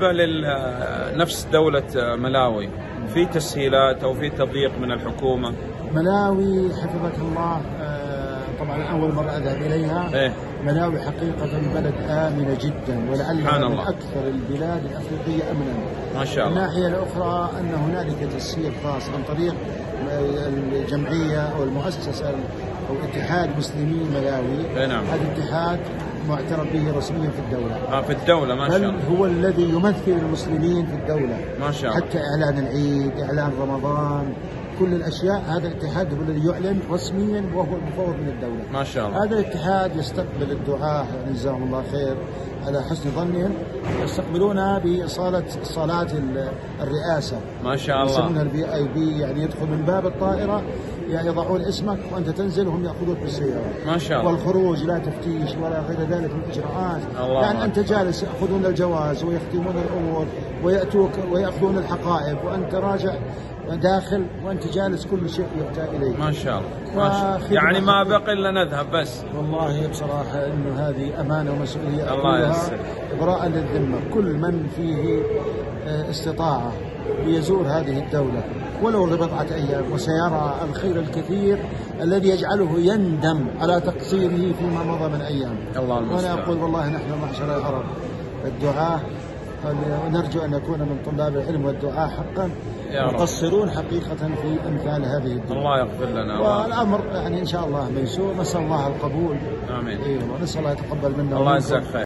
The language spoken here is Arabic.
بالنسبة لنفس دولة ملاوي، في تسهيلات أو في تضييق من الحكومة؟ ملاوي حفظك الله، طبعا أول مرة أذهب إليها. إيه؟ ملاوي حقيقة بلد آمنة جدا، ولعلها من أكثر البلاد الأفريقية أمنا ما شاء الله. الناحية الأخرى أن هنالك تسهيل خاص عن طريق الجمعية أو المؤسسة أو اتحاد مسلمي ملاوي. نعم. هذا الاتحاد معترف به رسميا في الدولة. في الدولة ما شاء الله. بل هو الذي يمثل المسلمين في الدولة ما شاء الله، حتى إعلان العيد، إعلان رمضان، كل الأشياء هذا الاتحاد هو الذي يعلن رسميا وهو المفوض من الدولة ما شاء الله. هذا الاتحاد يستقبل الدعاة جزاهم الله خير على حسن ظنهم، يستقبلونها بصالة صالات الرئاسة ما شاء الله، يسمونها البي اي بي، يعني يدخل من باب الطائرة، يعني يضعون اسمك وانت تنزل وهم ياخذونك بالسياره ما شاء الله، والخروج لا تفتيش ولا غير ذلك من الاجراءات، يعني انت جالس ياخذون الجواز ويختمون الامور وياتوك وياخذون الحقائب وانت راجع داخل وانت جالس كل شيء يحتاج اليه ما شاء الله. يعني ما بقي الا نذهب بس. والله بصراحه انه هذه امانه ومسؤوليه، الله يسر، ابراء للذمه كل من فيه استطاعه ليزور هذه الدوله ولو لبضعة أيام، وسيرى الخير الكثير الذي يجعله يندم على تقصيره فيما مضى من أيام. الله المستعان. وأنا أقول والله نحن معشر العرب الدعاة، ونرجو أن نكون من طلاب العلم والدعاة حقا، مقصرون حقيقة في أمثال هذه الدعاة. الله يغفر لنا. والأمر يعني إن شاء الله ميسور، نسأل الله القبول. آمين. أيوة. نسأل الله يتقبل منا. الله يجزاك خير.